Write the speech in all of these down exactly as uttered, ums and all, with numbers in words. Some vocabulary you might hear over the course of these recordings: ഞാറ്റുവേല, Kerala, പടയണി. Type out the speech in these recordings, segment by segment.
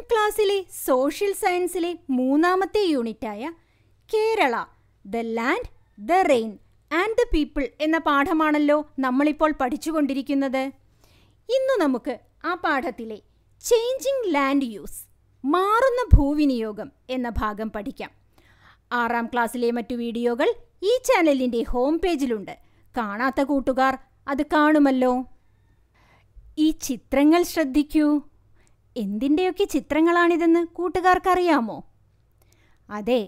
പത്താം ക്ലാസ്സിലെ സോഷ്യൽ സയൻസിലെ മൂന്നാമത്തെ യൂണിറ്റായ Kerala the land the rain and the people എന്ന പാഠമാണല്ലോ നമ്മളിപ്പോൾ പഠിച്ചുകൊണ്ടിരിക്കുന്നത്. ഇന്ന് നമുക്ക് ആ പാഠത്തിലെ ചേഞ്ചിങ് ലാൻഡ് യൂസ്, മാറുന്ന ഭൂവിനിയോഗം എന്ന ഭാഗം പഠിക്കാം. ആറാം ക്ലാസ്സിലെ മറ്റു വീഡിയോകൾ ഈ ചാനലിൻ്റെ ഹോം പേജിലുണ്ട്. കാണാത്ത കൂട്ടുകാർ അത് കാണുമല്ലോ. ഈ ചിത്രങ്ങൾ ശ്രദ്ധിക്കൂ. എന്തിൻ്റെയൊക്കെ ചിത്രങ്ങളാണിതെന്ന് കൂട്ടുകാർക്കറിയാമോ? അതെ,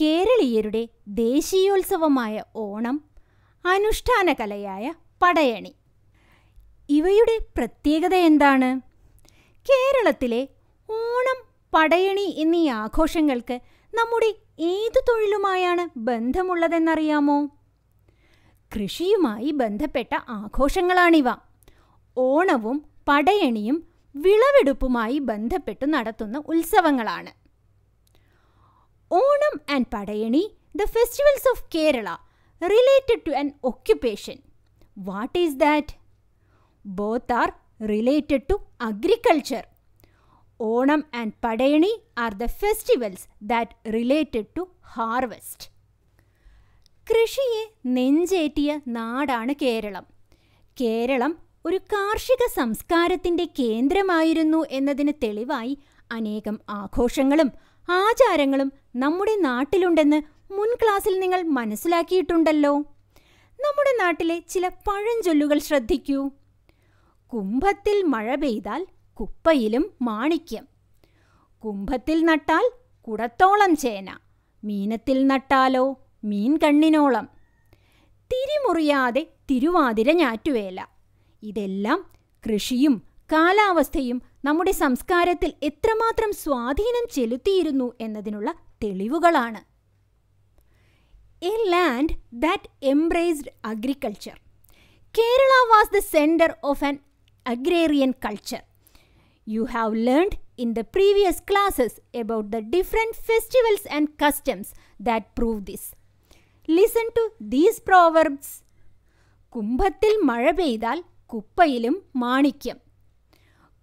കേരളീയരുടെ ദേശീയോത്സവമായ ഓണം, അനുഷ്ഠാന കലയായ പടയണി. ഇവയുടെ പ്രത്യേകത എന്താണ്? കേരളത്തിലെ ഓണം, പടയണി എന്നീ ആഘോഷങ്ങൾക്ക് നമ്മുടെ ഏതു തൊഴിലുമായാണ് ബന്ധമുള്ളതെന്നറിയാമോ? കൃഷിയുമായി ബന്ധപ്പെട്ട ആഘോഷങ്ങളാണിവ. ഓണവും പടയണിയും വിളവെടുപ്പുമായി ബന്ധപ്പെട്ടു നടത്തുന്ന ഉത്സവങ്ങളാണ്. Onam and പടയണി, the festivals of Kerala related to an occupation. What is that? Both are related to agriculture. Onam and Padayani are the festivals that related to harvest. കൃഷിയെ നെഞ്ചേറ്റിയ നാടാണ് കേരളം. കേരളം ഒരു കാർഷിക സംസ്കാരത്തിൻ്റെ കേന്ദ്രമായിരുന്നു എന്നതിന് തെളിവായി അനേകം ആഘോഷങ്ങളും ആചാരങ്ങളും നമ്മുടെ നാട്ടിലുണ്ടെന്ന് മുൻ ക്ലാസ്സിൽ നിങ്ങൾ മനസ്സിലാക്കിയിട്ടുണ്ടല്ലോ. നമ്മുടെ നാട്ടിലെ ചില പഴഞ്ചൊല്ലുകൾ ശ്രദ്ധിക്കൂ. കുംഭത്തിൽ മഴ പെയ്താൽ കുപ്പയിലും മാണിക്യം, കുംഭത്തിൽ നട്ടാൽ കുടത്തോളം ചേന, മീനത്തിൽ നട്ടാലോ മീൻ കണ്ണിനോളം, തിരിമുറിയാതെ തിരുവാതിര ഞാറ്റുവേല. ഇതെല്ലാം കൃഷിയും കാലാവസ്ഥയും നമ്മുടെ സംസ്കാരത്തിൽ എത്രമാത്രം സ്വാധീനം ചെലുത്തിയിരുന്നു എന്നതിനുള്ള തെളിവുകളാണ്. A land that embraced agriculture. Kerala was the centre of an agrarian culture. You have learned in the previous classes about the different festivals and customs that prove this. Listen to these proverbs. കുംഭത്തിൽ മഴ പെയ്താൽ കുപ്പയിലും മാണിക്യം,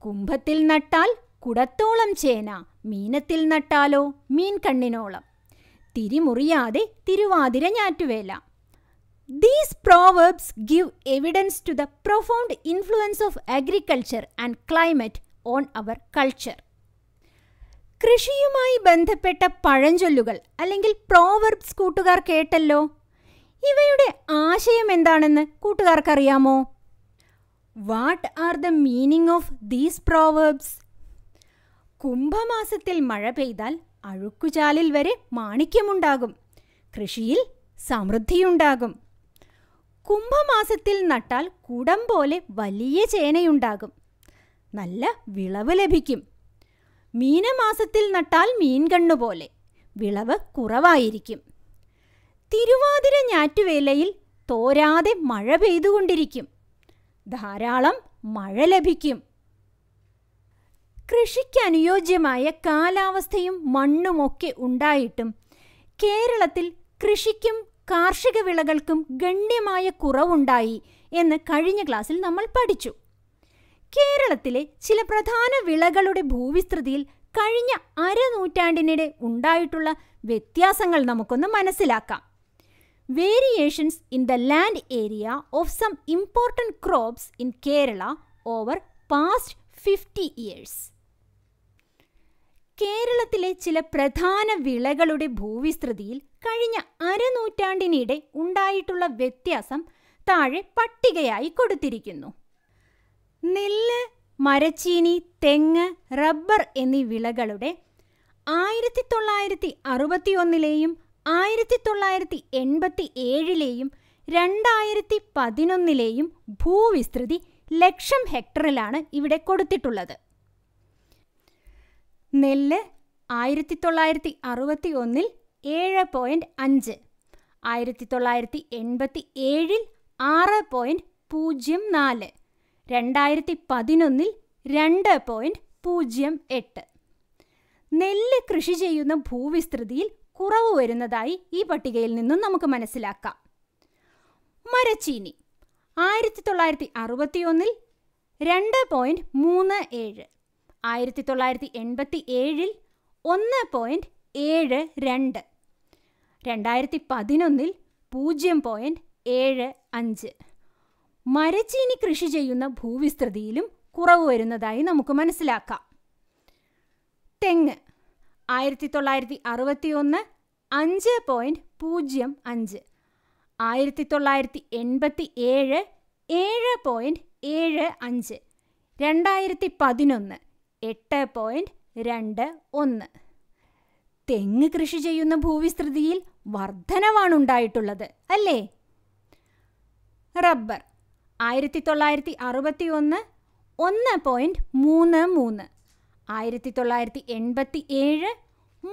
കുംഭത്തിൽ നട്ടാൽ കുടത്തോളം ചേന, മീനത്തിൽ നട്ടാലോ മീൻ കണ്ണിനോളം, തിരിമുറിയാതെ തിരുവാതിര ഞാറ്റുവേല. These proverbs give evidence to the profound influence of agriculture and climate on our culture. കൃഷിയുമായി ബന്ധപ്പെട്ട പഴഞ്ചൊല്ലുകൾ അല്ലെങ്കിൽ പ്രോവർബ്സ് കൂട്ടുകാർ കേട്ടല്ലോ. ഇവയുടെ ആശയം എന്താണെന്ന് കൂട്ടുകാർക്കറിയാമോ? What are the meaning of these proverbs? കുംഭമാസത്തിൽ മഴ പെയ്താൽ അഴുക്കുചാലിൽ വരെ മാണിക്യമുണ്ടാകും, കൃഷിയിൽ സമൃദ്ധിയുണ്ടാകും. കുംഭമാസത്തിൽ നട്ടാൽ കുടം പോലെ വലിയ ചേനയുണ്ടാകും, നല്ല വിളവ് ലഭിക്കും. മീനമാസത്തിൽ നട്ടാൽ മീൻ കണ്ണുപോലെ, വിളവ് കുറവായിരിക്കും. തിരുവാതിര ഞാറ്റുവേലയിൽ തോരാതെ മഴ പെയ്തുകൊണ്ടിരിക്കും, ധാരാളം മഴ ലഭിക്കും. കൃഷിക്കനുയോജ്യമായ കാലാവസ്ഥയും മണ്ണുമൊക്കെ ഉണ്ടായിട്ടും കേരളത്തിൽ കൃഷിക്കും കാർഷിക വിളകൾക്കും ഗണ്യമായ കുറവുണ്ടായി എന്ന് കഴിഞ്ഞ ക്ലാസ്സിൽ നമ്മൾ പഠിച്ചു. കേരളത്തിലെ ചില പ്രധാന വിളകളുടെ ഭൂവിസ്തൃതിയിൽ കഴിഞ്ഞ അരനൂറ്റാണ്ടിനിടെ ഉണ്ടായിട്ടുള്ള വ്യത്യാസങ്ങൾ നമുക്കൊന്ന് മനസ്സിലാക്കാം. Variations in the land area of some important crops in Kerala over past fifty years. കേരളത്തിലെ ചില പ്രധാന വിളകളുടെ ഭൂവിസ്തൃതിയിൽ കഴിഞ്ഞ അരനൂറ്റാണ്ടിനിടെ ഉണ്ടായിട്ടുള്ള വ്യത്യാസം താഴെ പട്ടികയായി കൊടുത്തിരിക്കുന്നു. നെല്ല്, മരച്ചീനി, തെങ്ങ്, റബ്ബർ എന്നീ വിളകളുടെ ആയിരത്തി തൊള്ളായിരത്തി അറുപത്തി ഒന്നിലെയും ആയിരത്തി തൊള്ളായിരത്തി എൺപത്തി ഏഴിലെയും രണ്ടായിരത്തി പതിനൊന്നിലെയും ഭൂവിസ്തൃതി ലക്ഷം ഹെക്ടറിലാണ് ഇവിടെ കൊടുത്തിട്ടുള്ളത്. നെല്ല് ആയിരത്തി തൊള്ളായിരത്തി അറുപത്തി ഒന്നിൽ ഏഴ് പോയിൻറ്റ് അഞ്ച്, ആയിരത്തി തൊള്ളായിരത്തി എൺപത്തി ഏഴിൽ ആറ് പോയിൻറ്റ് പൂജ്യം നാല്, രണ്ടായിരത്തി പതിനൊന്നിൽ രണ്ട് പോയിൻറ്റ് പൂജ്യം എട്ട്. നെല്ല് കൃഷി ചെയ്യുന്ന ഭൂവിസ്തൃതിയിൽ കുറവ് വരുന്നതായി ഈ പട്ടികയിൽ നിന്നും നമുക്ക് മനസ്സിലാക്കാം. മരച്ചീനി ആയിരത്തി തൊള്ളായിരത്തി അറുപത്തി ഒന്നിൽ രണ്ട് പോയിൻറ്റ് മൂന്ന് ഏഴ്, ആയിരത്തി തൊള്ളായിരത്തി എൺപത്തി ഏഴിൽ ഒന്ന് പോയിൻറ്റ് ഏഴ് രണ്ട്, രണ്ടായിരത്തി പതിനൊന്നിൽ പൂജ്യം പോയിൻറ്റ് ഏഴ് അഞ്ച്. മരച്ചീനി കൃഷി ചെയ്യുന്ന ഭൂവിസ്തൃതിയിലും കുറവ് വരുന്നതായി നമുക്ക് മനസ്സിലാക്കാം. തെങ്ങ് ആയിരത്തി തൊള്ളായിരത്തി അറുപത്തി ഒന്ന് അഞ്ച് പോയിൻറ്റ് പൂജ്യം അഞ്ച്, ആയിരത്തി തൊള്ളായിരത്തി എൺപത്തി ഏഴ് ഏഴ് പോയിൻറ്റ് ഏഴ് അഞ്ച്, രണ്ടായിരത്തി പതിനൊന്ന് എട്ട് പോയിൻറ്റ് രണ്ട് ഒന്ന്. തെങ്ങ് കൃഷി ചെയ്യുന്ന ഭൂവിസ്തൃതിയിൽ വർധനവാണുണ്ടായിട്ടുള്ളത് അല്ലേ. റബ്ബർ ആയിരത്തി തൊള്ളായിരത്തി അറുപത്തി ഒന്ന് ഒന്ന് പോയിൻറ്റ് മൂന്ന് മൂന്ന്, ആയിരത്തി തൊള്ളായിരത്തി എൺപത്തി ഏഴ്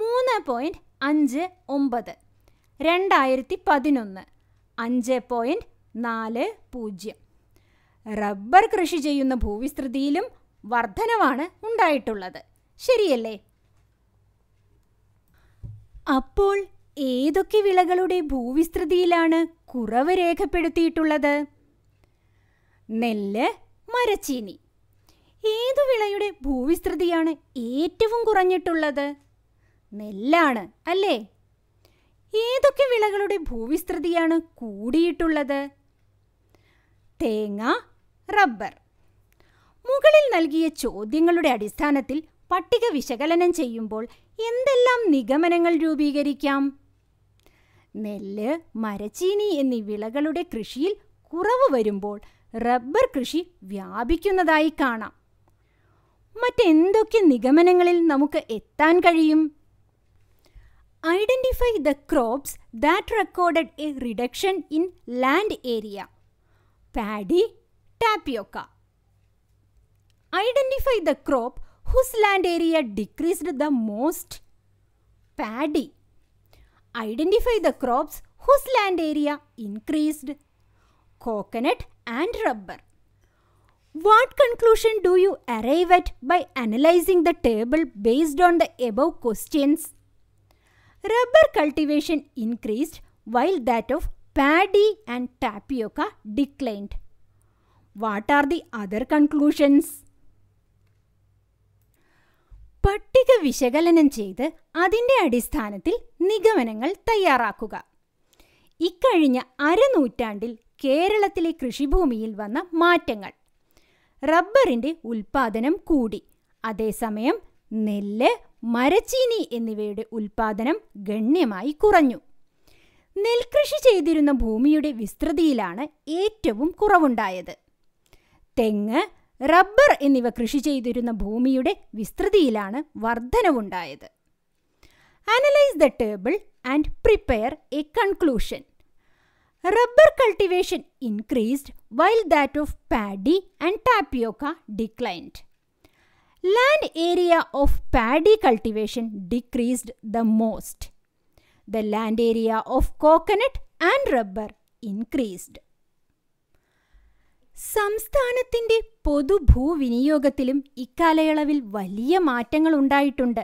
മൂന്ന് പോയിൻറ്റ് അഞ്ച് ഒമ്പത്, രണ്ടായിരത്തി പതിനൊന്ന് അഞ്ച് പോയിൻറ്റ് നാല് പൂജ്യം. റബ്ബർ കൃഷി ചെയ്യുന്ന ഭൂവിസ്തൃതിയിലും വർധനവാണ് ഉണ്ടായിട്ടുള്ളത്, ശരിയല്ലേ. അപ്പോൾ ഏതൊക്കെ വിളകളുടെ ഭൂവിസ്തൃതിയിലാണ് കുറവ് രേഖപ്പെടുത്തിയിട്ടുള്ളത്? നെല്ല്, മരച്ചീനി. ഏതു വിളയുടെ ഭൂവിസ്തൃതിയാണ് ഏറ്റവും കുറഞ്ഞിട്ടുള്ളത്? നെല്ലാണ് അല്ലേ. ഏതൊക്കെ വിളകളുടെ ഭൂവിസ്തൃതിയാണ് കൂടിയിട്ടുള്ളത്? തേങ്ങ, റബ്ബർ. മുകളിൽ നൽകിയ ചോദ്യങ്ങളുടെ അടിസ്ഥാനത്തിൽ പട്ടിക വിശകലനം ചെയ്യുമ്പോൾ എന്തെല്ലാം നിഗമനങ്ങൾ രൂപീകരിക്കാം? നെല്ല്, മരച്ചീനി എന്നീ വിളകളുടെ കൃഷിയിൽ കുറവ് വരുമ്പോൾ റബ്ബർ കൃഷി വ്യാപിക്കുന്നതായി കാണാം. മറ്റെന്തൊക്കെ നിഗമനങ്ങളിൽ നമുക്ക് എത്താൻ കഴിയും? Identify the crops that recorded a reduction in land area. Paddy, tapioca. Identify the crop whose land area decreased the most. Paddy. Identify the crops whose land area increased. Coconut and rubber. What conclusion do you arrive at by analyzing the table based on the above questions? Rubber cultivation increased while that of paddy and tapioca declined. What are the other conclusions? പട്ടിക വിശകലനം ചെയ്ത് അതിൻ്റെ അടിസ്ഥാനത്തിൽ നിഗമനങ്ങൾ തയ്യാറാക്കുക. ഇക്കഴിഞ്ഞ അരനൂറ്റാണ്ടിൽ കേരളത്തിലെ കൃഷിഭൂമിയിൽ വന്ന മാറ്റങ്ങൾ. റബ്ബറിൻ്റെ ഉൽപ്പാദനം കൂടി, അതേസമയം നെല്ല്, മരച്ചീനി എന്നിവയുടെ ഉൽപ്പാദനം ഗണ്യമായി കുറഞ്ഞു. നെൽകൃഷി ചെയ്തിരുന്ന ഭൂമിയുടെ വിസ്തൃതിയിലാണ് ഏറ്റവും കുറവുണ്ടായത്. തെങ്ങ്, റബ്ബർ എന്നിവ കൃഷി ചെയ്തിരുന്ന ഭൂമിയുടെ വിസ്തൃതിയിലാണ് വർധനവുണ്ടായത്. Analyse the table and prepare a conclusion. Rubber cultivation increased while that of paddy and tapioca declined. Land area of paddy cultivation decreased the most. The land area of coconut and rubber increased. സംസ്ഥാനത്തിൻ്റെ പൊതുഭൂവിനിയോഗത്തിലും ഇക്കാലയളവിൽ വലിയ മാറ്റങ്ങൾ ഉണ്ടായിട്ടുണ്ട്.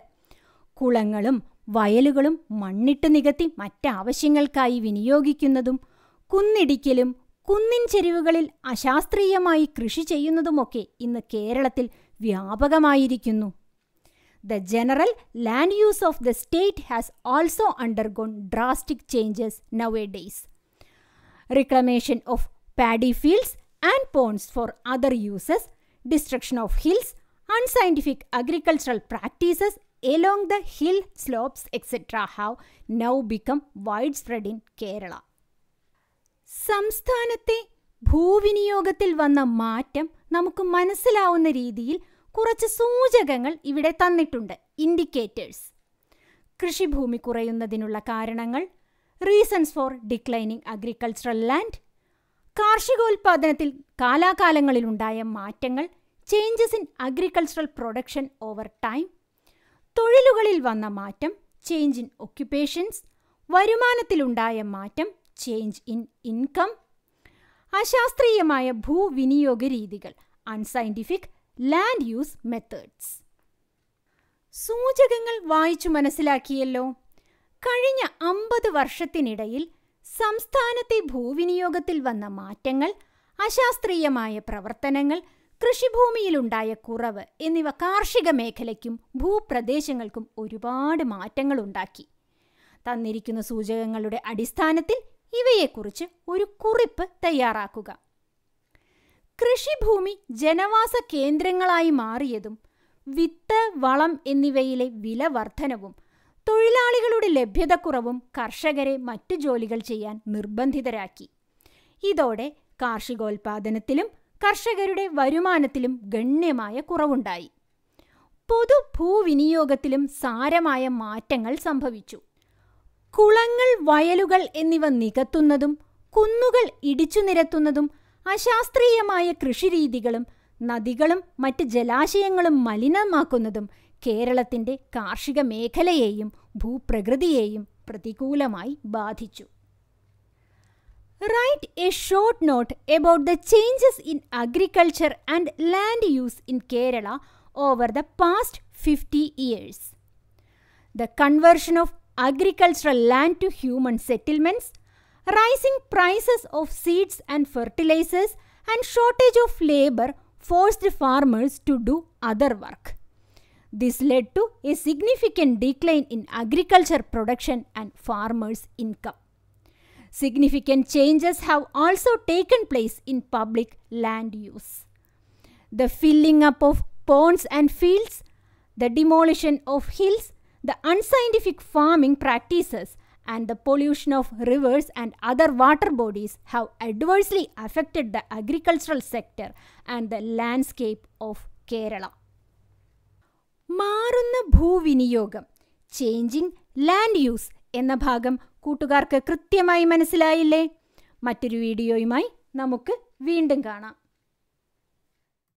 കുളങ്ങളും വയലുകളും മണ്ണിട്ട് നികത്തി മറ്റാവശ്യങ്ങൾക്കായി വിനിയോഗിക്കുന്നതും കുന്നിടിക്കലും കുന്നിൻ ചെരിവുകളിൽ അശാസ്ത്രീയമായി കൃഷി ചെയ്യുന്നതുമൊക്കെ ഇന്ന് കേരളത്തിൽ വ്യാപകമായിരിക്കുന്നു. The general land use of the state has also undergone drastic changes nowadays. Reclamation of paddy fields and ponds for other uses, destruction of hills, unscientific agricultural practices along the hill slopes etcetera have now become widespread in Kerala. സംസ്ഥാനത്തെ ഭൂവിനിയോഗത്തിൽ വന്ന മാറ്റം നമുക്ക് മനസ്സിലാവുന്ന രീതിയിൽ കുറച്ച് സൂചകങ്ങൾ ഇവിടെ തന്നിട്ടുണ്ട്, ഇൻഡിക്കേറ്റേഴ്സ്. കൃഷിഭൂമി കുറയുന്നതിനുള്ള കാരണങ്ങൾ, reasons for declining agricultural land, കാർഷികോൽപാദനത്തിൽ കാലാകാലങ്ങളിലുണ്ടായ മാറ്റങ്ങൾ, changes in agricultural production over time, തൊഴിലുകളിൽ വന്ന മാറ്റം, ചേഞ്ച് ഇൻ ഒക്യുപ്പേഷൻസ്, വരുമാനത്തിലുണ്ടായ മാറ്റം, ചേഞ്ച് ഇൻ ഇൻകം, അശാസ്ത്രീയമായ ഭൂവിനിയോഗ രീതികൾ, അൺസൈൻറ്റിഫിക് ലാൻഡ് യൂസ് മെത്തേഡ്സ്. സൂചകങ്ങൾ വായിച്ചു മനസ്സിലാക്കിയല്ലോ. കഴിഞ്ഞ അമ്പത് വർഷത്തിനിടയിൽ സംസ്ഥാനത്തെ ഭൂവിനിയോഗത്തിൽ വന്ന മാറ്റങ്ങൾ, അശാസ്ത്രീയമായ പ്രവർത്തനങ്ങൾ, കൃഷിഭൂമിയിലുണ്ടായ കുറവ് എന്നിവ കാർഷിക മേഖലയ്ക്കും ഭൂപ്രദേശങ്ങൾക്കും ഒരുപാട് മാറ്റങ്ങളുണ്ടാക്കി. തന്നിരിക്കുന്ന സൂചകങ്ങളുടെ അടിസ്ഥാനത്തിൽ ഇവയെക്കുറിച്ച് ഒരു കുറിപ്പ് തയ്യാറാക്കുക. കൃഷിഭൂമി ജനവാസ കേന്ദ്രങ്ങളായി മാറിയതും വിത്ത്, വളം എന്നിവയിലെ വില വർധനവും തൊഴിലാളികളുടെ ലഭ്യതക്കുറവും കർഷകരെ മറ്റു ജോലികൾ ചെയ്യാൻ നിർബന്ധിതരാക്കി. ഇതോടെ കാർഷികോൽപാദനത്തിലും കർഷകരുടെ വരുമാനത്തിലും ഗണ്യമായ കുറവുണ്ടായി. പൊതുഭൂവിനിയോഗത്തിലും സാരമായ മാറ്റങ്ങൾ സംഭവിച്ചു. കുളങ്ങൾ, വയലുകൾ എന്നിവ നികത്തുന്നതും കുന്നുകൾ ഇടിച്ചു നിരത്തുന്നതും അശാസ്ത്രീയമായ കൃഷിരീതികളും നദികളും മറ്റ് ജലാശയങ്ങളും മലിനമാക്കുന്നതും കേരളത്തിൻ്റെ കാർഷിക മേഖലയെയും ഭൂപ്രകൃതിയെയും പ്രതികൂലമായി ബാധിച്ചു. Write a short note about the changes in agriculture and land use in Kerala over the past fifty years. The conversion of agricultural land to human settlements, rising prices of seeds and fertilizers, and shortage of labor forced farmers to do other work. This led to a significant decline in agriculture production and farmers' income. Significant changes have also taken place in public land use. The filling up of ponds and fields, the demolition of hills, the unscientific farming practices, and the pollution of rivers and other water bodies have adversely affected the agricultural sector and the landscape of Kerala. മാറുന്ന ഭൂവിനിയോഗം, changing land use എന്ന ഭാഗം കൂട്ടുകാർക്ക് കൃത്യമായി മനസ്സിലായില്ലേ? മറ്റൊരു വീഡിയോയുമായി നമുക്ക് വീണ്ടും കാണാം.